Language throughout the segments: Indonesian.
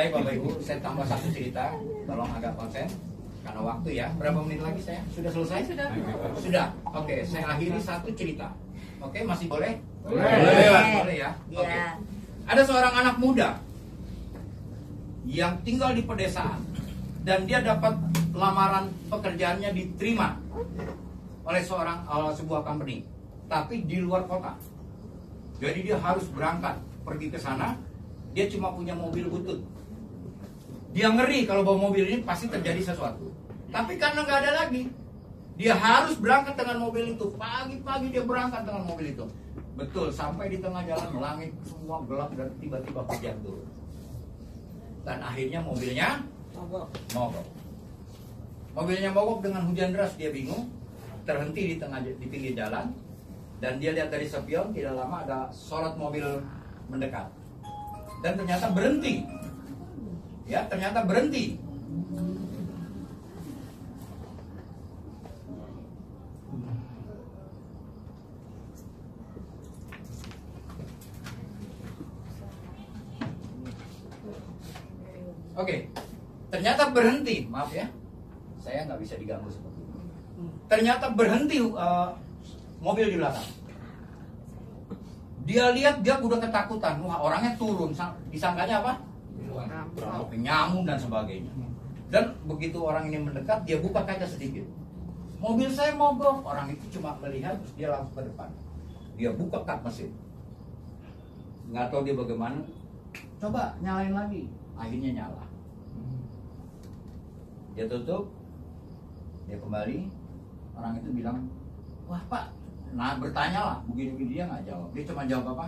Baik Bapak Ibu, saya tambah satu cerita, tolong agak konsen karena waktu ya. Berapa menit lagi saya? Sudah selesai? Sudah. Oke, saya akhiri satu cerita. Oke, masih boleh? Boleh ya. Oke. Ada seorang anak muda yang tinggal di pedesaan dan dia dapat lamaran pekerjaannya diterima oleh sebuah company, tapi di luar kota. Jadi dia harus berangkat pergi ke sana. Dia cuma punya mobil butut. Dia ngeri kalau bawa mobil ini pasti terjadi sesuatu. Tapi karena nggak ada lagi, dia harus berangkat dengan mobil itu. Pagi-pagi dia berangkat dengan mobil itu. Betul, sampai di tengah jalan langit semua gelap dan tiba-tiba hujan turun. Dan akhirnya mobilnya mogok. Mobilnya mogok dengan hujan deras, dia bingung. Terhenti di pinggir jalan. Dan dia lihat dari spion, tidak lama ada sorot mobil mendekat. Dan ternyata berhenti. Ya, ternyata berhenti. Oke, ternyata berhenti. Maaf ya, saya nggak bisa diganggu seperti itu. Ternyata berhenti mobil di belakang. Dia lihat, dia udah ketakutan. Wah, orangnya turun. Disangkanya apa? Nyamuk dan sebagainya. Dan begitu orang ini mendekat, dia buka kaca sedikit. Mobil saya mogok. Orang itu cuma melihat, terus dia langsung ke depan. Dia buka kap mesin. Nggak tahu dia bagaimana. Coba nyalain lagi. Akhirnya nyala. Dia tutup. Dia kembali. Orang itu bilang, wah Pak. Nah, bertanyalah, begini-begini dia nggak jawab. Dia cuma jawab apa?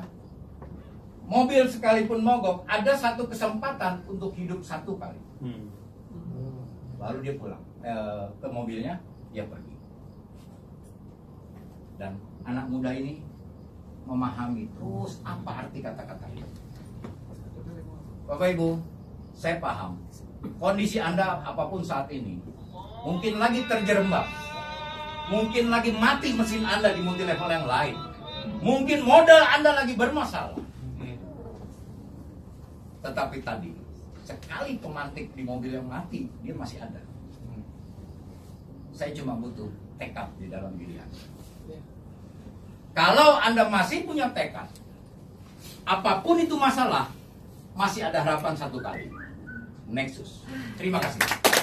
Mobil sekalipun mogok, ada satu kesempatan untuk hidup satu kali. Baru dia pulang ke mobilnya, dia pergi. Dan anak muda ini memahami terus apa arti kata-kata itu. Bapak Ibu, saya paham. Kondisi Anda apapun saat ini, mungkin lagi terjerembab. Mungkin lagi mati mesin Anda di multi level yang lain. Mungkin modal Anda lagi bermasalah. Tetapi tadi, sekali pemantik di mobil yang mati, dia masih ada. Saya cuma butuh tekad di dalam diri Anda. Kalau Anda masih punya tekad, apapun itu masalah, masih ada harapan satu kali. Nexus. Terima kasih.